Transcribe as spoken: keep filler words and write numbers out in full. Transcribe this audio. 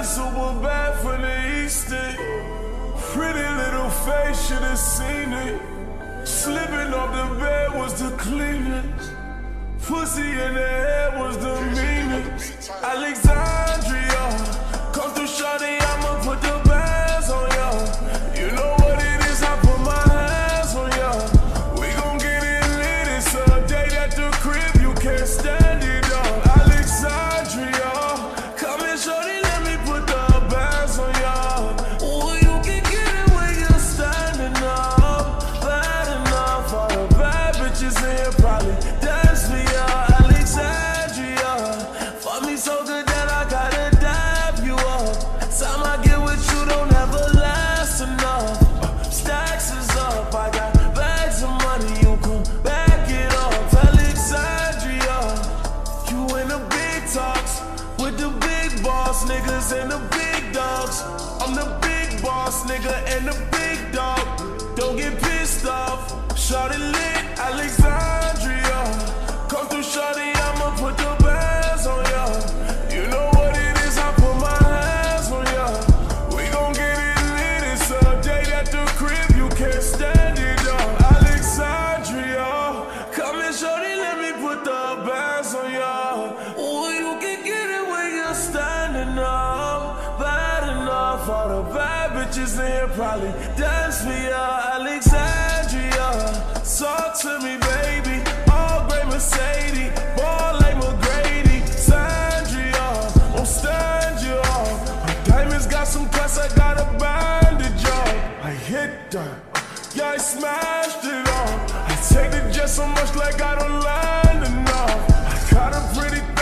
is someone back from the east end. Pretty little face, should have seen it. Slipping off the bed was the cleanest. Pussy in the head was the meanest. Alexandria, come through shawty, I'ma put the bands on ya. You know what it is, I put my hands on ya. We gon' get it lit, it's a date at the crib, you can't stand it up. Alexandria, come and shawty, let me put the bands on ya. Ooh, you can get it when you're standing up. Bad enough, all the bad bitches in here probably dance for ya. Alexandria, fuck me so good that I gotta dab you up. Time I get with you don't ever last enough. Uh, Stacks is up, I got bags of money, you can back it up. Alexandria, you in the big talks with the big boss niggas and the big dogs. I'm the big boss nigga and the big dog. Don't get pissed off, shawty lit. Alexandria, come through shawty, I'ma put the bands on ya. You know what it is, I put my hands on ya. We gon' get it lit, it's a date at the crib, you can't stand it up. Alexandria, come and shawty, let me put the bands on ya. Ooh, you can get it when you're standing up. Bad enough, all the bad bitches in here probably dance for ya. Alexandria, talk to me, baby. All gray Mercedes, ball like McGrady. Sandria, I'm stand you up. Diamonds got some cuts, I got a bandage on. I hit that, yeah, I smashed it on. I take the jet so much like I don't land enough. I got a pretty